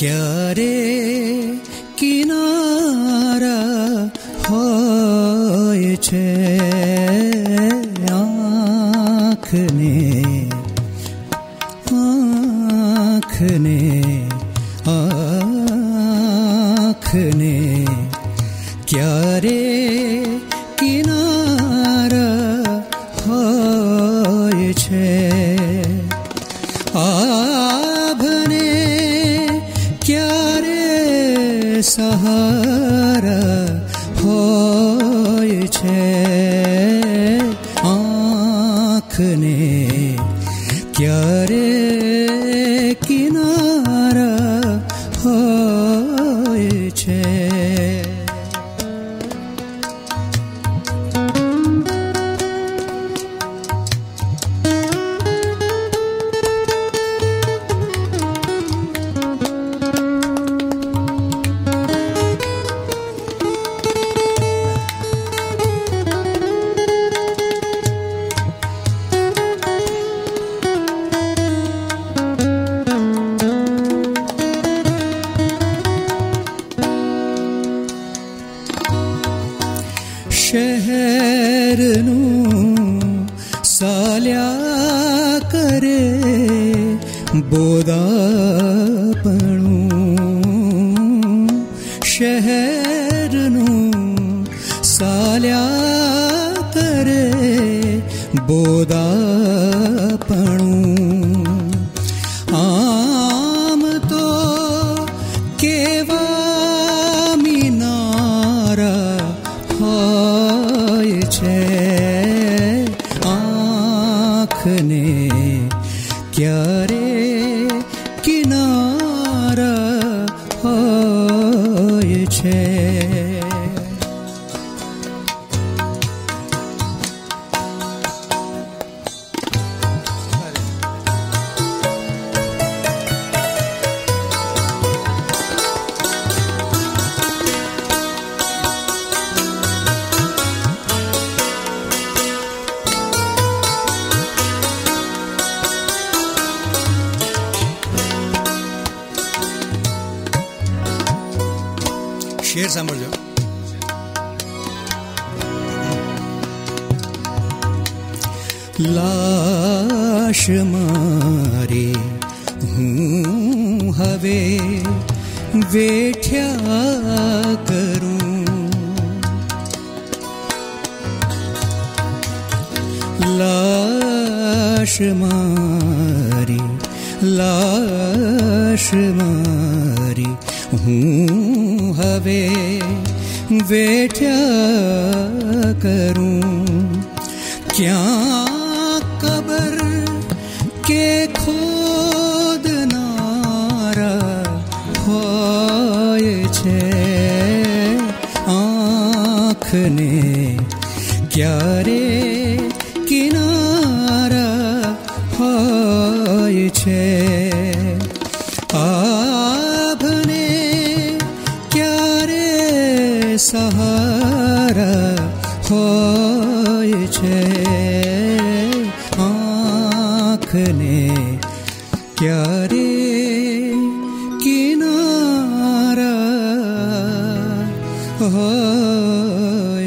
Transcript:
क्यारे किनारा होय छे आँख ने क्यारे किनारा होय छे सहारा होय छे आँख ने क्यारे किनारा होय छे। शहर नू साल्या करे बोदापणू शहर नू साल्या करे बोदापणू आम तो केवा मिनारा आँख ने क्यारे किनारा होय छे। शेर सांभळजो। लाश मारे हूँ हवे वेठ्या करूँ लाश मारी हूँ हवे वेठ्या करूँ क्या कबर के खोद नारा होय छे आँख ने क्यारे किनारा होय छे सहारा होय छे आँख ने क्यारे किनारा होय।